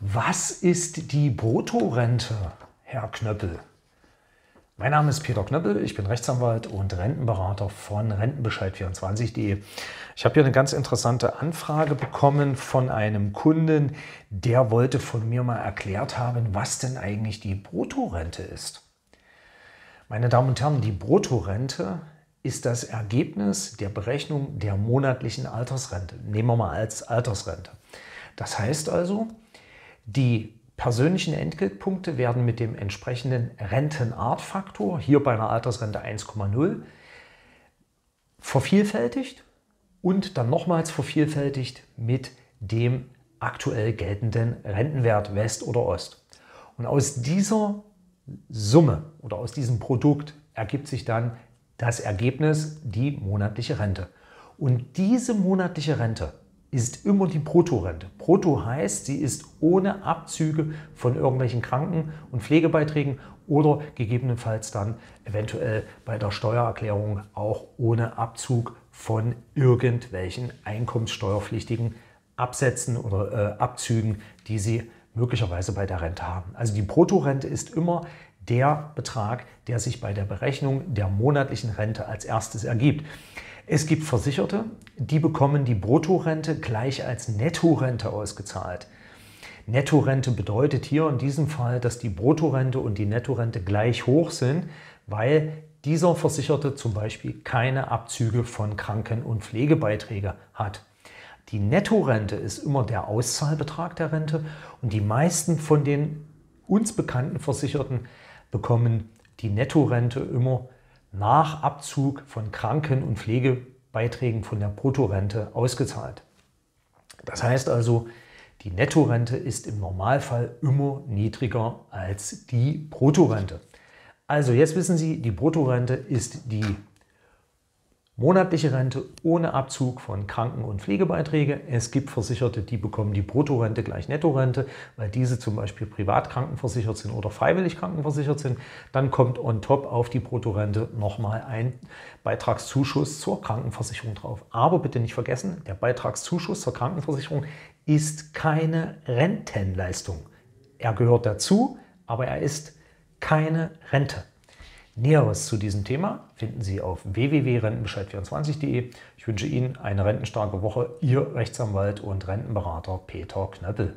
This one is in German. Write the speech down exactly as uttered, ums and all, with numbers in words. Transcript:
Was ist die Bruttorente, Herr Knöppel? Mein Name ist Peter Knöppel, ich bin Rechtsanwalt und Rentenberater von Rentenbescheid vierundzwanzig punkt de. Ich habe hier eine ganz interessante Anfrage bekommen von einem Kunden, der wollte von mir mal erklärt haben, was denn eigentlich die Bruttorente ist. Meine Damen und Herren, die Bruttorente ist das Ergebnis der Berechnung der monatlichen Altersrente. Nehmen wir mal als Altersrente. Das heißt also, die persönlichen Entgeltpunkte werden mit dem entsprechenden Rentenartfaktor, hier bei einer Altersrente eins Komma null, vervielfältigt und dann nochmals vervielfältigt mit dem aktuell geltenden Rentenwert West oder Ost. Und aus dieser Summe oder aus diesem Produkt ergibt sich dann das Ergebnis, die monatliche Rente. Und diese monatliche Rente ist immer die Bruttorente. Brutto heißt, sie ist ohne Abzüge von irgendwelchen Kranken- und Pflegebeiträgen oder gegebenenfalls dann eventuell bei der Steuererklärung auch ohne Abzug von irgendwelchen einkommenssteuerpflichtigen Absätzen oder äh, Abzügen, die Sie möglicherweise bei der Rente haben. Also die Bruttorente ist immer der Betrag, der sich bei der Berechnung der monatlichen Rente als erstes ergibt. Es gibt Versicherte, die bekommen die Bruttorente gleich als Nettorente ausgezahlt. Nettorente bedeutet hier in diesem Fall, dass die Bruttorente und die Nettorente gleich hoch sind, weil dieser Versicherte zum Beispiel keine Abzüge von Kranken- und Pflegebeiträgen hat. Die Nettorente ist immer der Auszahlbetrag der Rente und die meisten von den uns bekannten Versicherten bekommen die Nettorente immer nach Abzug von Kranken- und Pflegebeiträgen von der Bruttorente ausgezahlt. Das heißt also, die Nettorente ist im Normalfall immer niedriger als die Bruttorente. Also jetzt wissen Sie, die Bruttorente ist die monatliche Rente ohne Abzug von Kranken- und Pflegebeiträgen. Es gibt Versicherte, die bekommen die Bruttorente gleich Nettorente, weil diese zum Beispiel privat krankenversichert sind oder freiwillig krankenversichert sind. Dann kommt on top auf die Bruttorente nochmal ein Beitragszuschuss zur Krankenversicherung drauf. Aber bitte nicht vergessen, der Beitragszuschuss zur Krankenversicherung ist keine Rentenleistung. Er gehört dazu, aber er ist keine Rente. Näheres zu diesem Thema finden Sie auf w w w punkt rentenbescheid vierundzwanzig punkt de. Ich wünsche Ihnen eine rentenstarke Woche, Ihr Rechtsanwalt und Rentenberater Peter Knöppel.